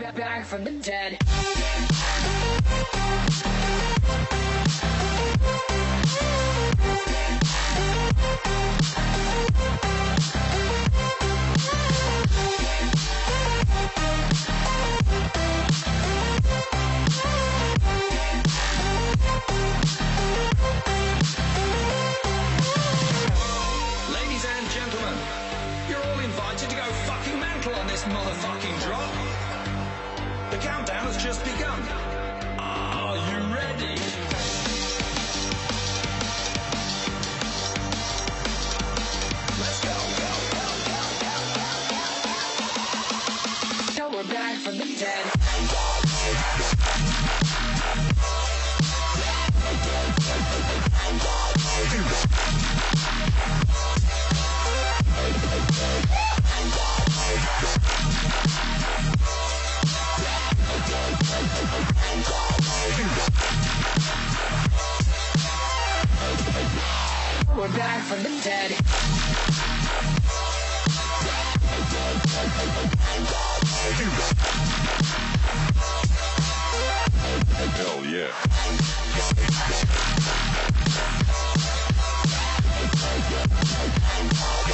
Back from the dead. Ladies and gentlemen, you're all invited to go fucking mental on this motherfucking drop. The countdown has just begun. Are you ready? Let's go, go, go, go, go, go, go, go. So we're back from the dead. We're back from the dead. Hell yeah. We're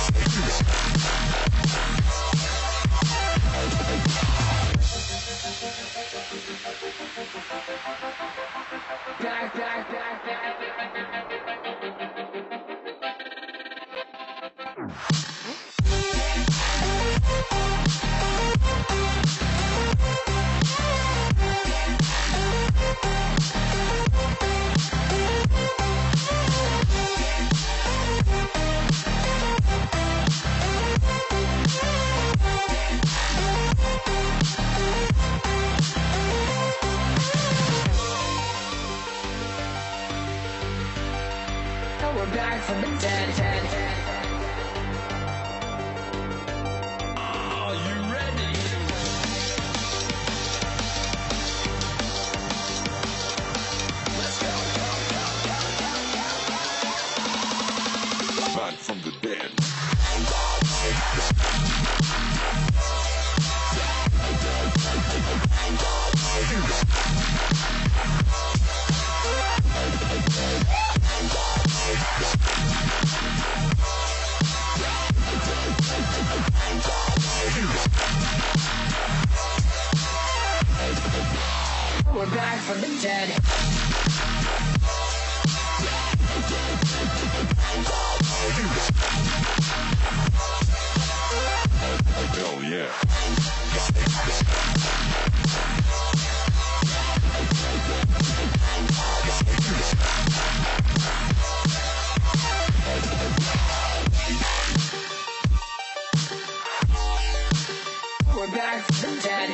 back from the dead, Are you ready? Let's go, go, go, go, go, go, go. Back from the dead. We're back from the dead. Hell yeah. We're back from the dead.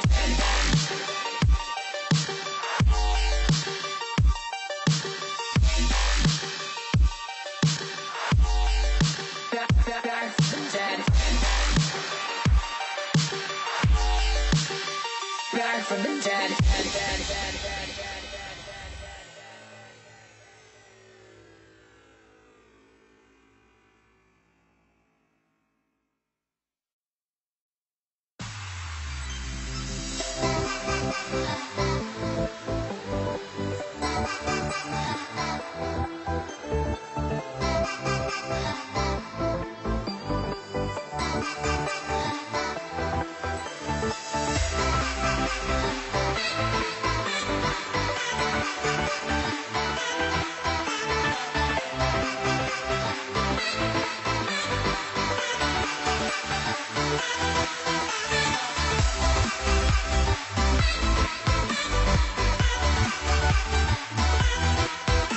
Back from the dead.